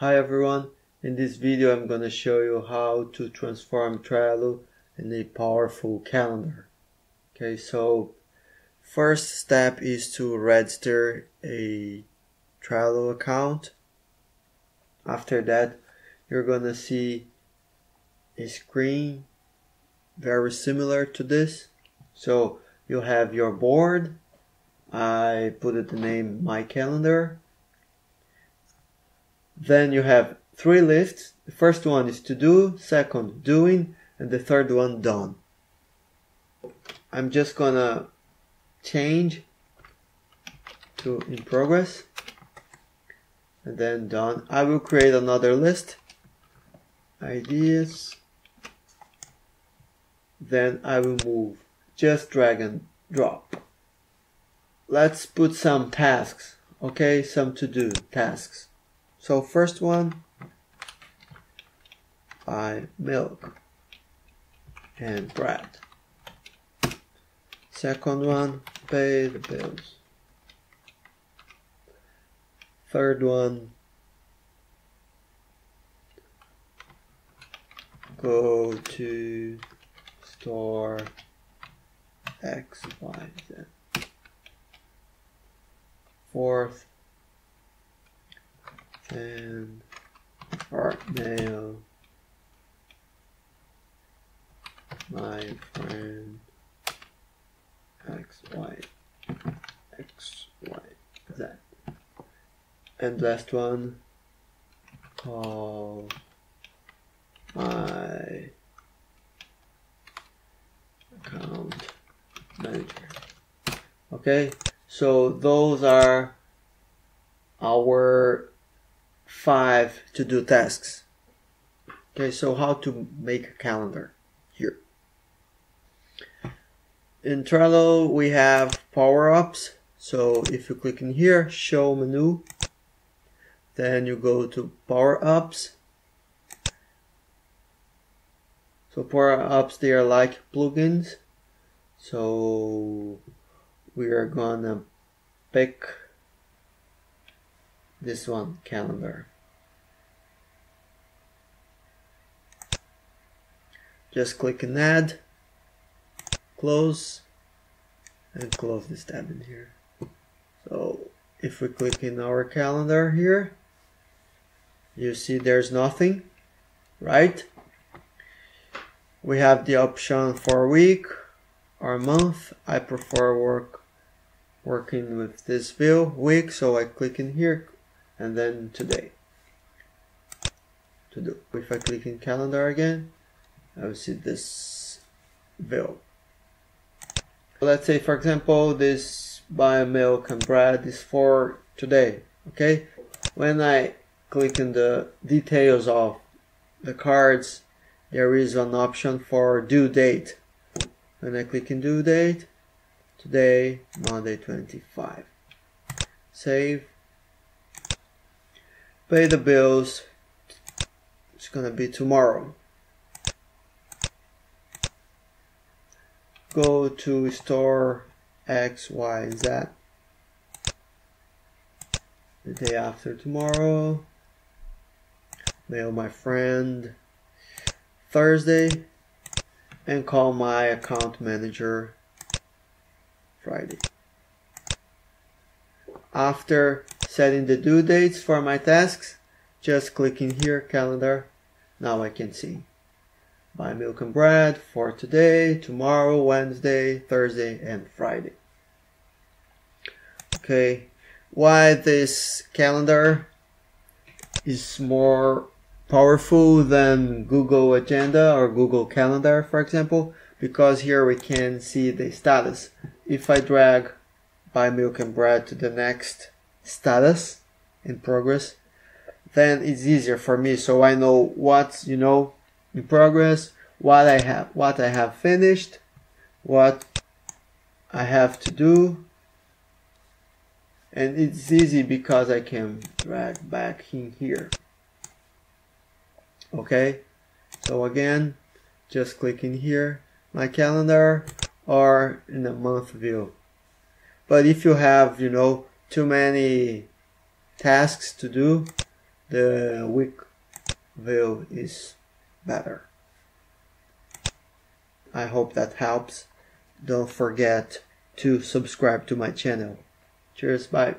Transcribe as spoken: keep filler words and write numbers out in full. Hi everyone, in this video I'm going to show you how to transform Trello in a powerful calendar. Okay, so first step is to register a Trello account. After that you're going to see a screen very similar to this. So you have your board, I put it the name My Calendar. Then you have three lists. The first one is to do, second doing, and the third one done. I'm just gonna change to in progress and then done. I will create another list, ideas, then I will move, just drag and drop. Let's put some tasks, okay, some to-do tasks. So first one, buy milk and bread. Second one, pay the bills. Third one, go to store X, Y, Z. Fourth, and art mail my friend X Y X Y Z, and last one, call my account manager. Okay, so those are our five to-do tasks. Okay, so how to make a calendar here. In Trello we have power-ups. So if you click in here, show menu, then you go to power-ups. So power-ups, they are like plugins. So we are gonna pick this one, calendar. Just click and add, close, and close this tab in here. So if we click in our calendar here, you see there's nothing, right? We have the option for a week or a month. I prefer work working with this view, week, so I click in here. And then today to do. If I click in calendar again, I will see this bill. Let's say, for example, this buy milk and bread is for today. Okay, when I click in the details of the cards, there is an option for due date. When I click in due date, today, Monday twenty-five. Save. Pay the bills, it's gonna be tomorrow. Go to store X, Y, Z. The day after tomorrow. Mail my friend Thursday. And call my account manager Friday. After setting the due dates for my tasks, just click in here, calendar. Now I can see buy milk and bread for today, tomorrow, Wednesday, Thursday, and Friday. Okay, why this calendar is more powerful than Google Agenda or Google Calendar, for example, because here we can see the status. If I drag buy milk and bread to the next status in progress, then it's easier for me, so I know what's, you know, in progress, what I have what I have finished, what I have to do, and it's easy because I can drag back in here. Okay, so again, just click in here, my calendar, or in the month view. But if you have, you know, too many tasks to do, the week view is better. I hope that helps. Don't forget to subscribe to my channel. Cheers, bye.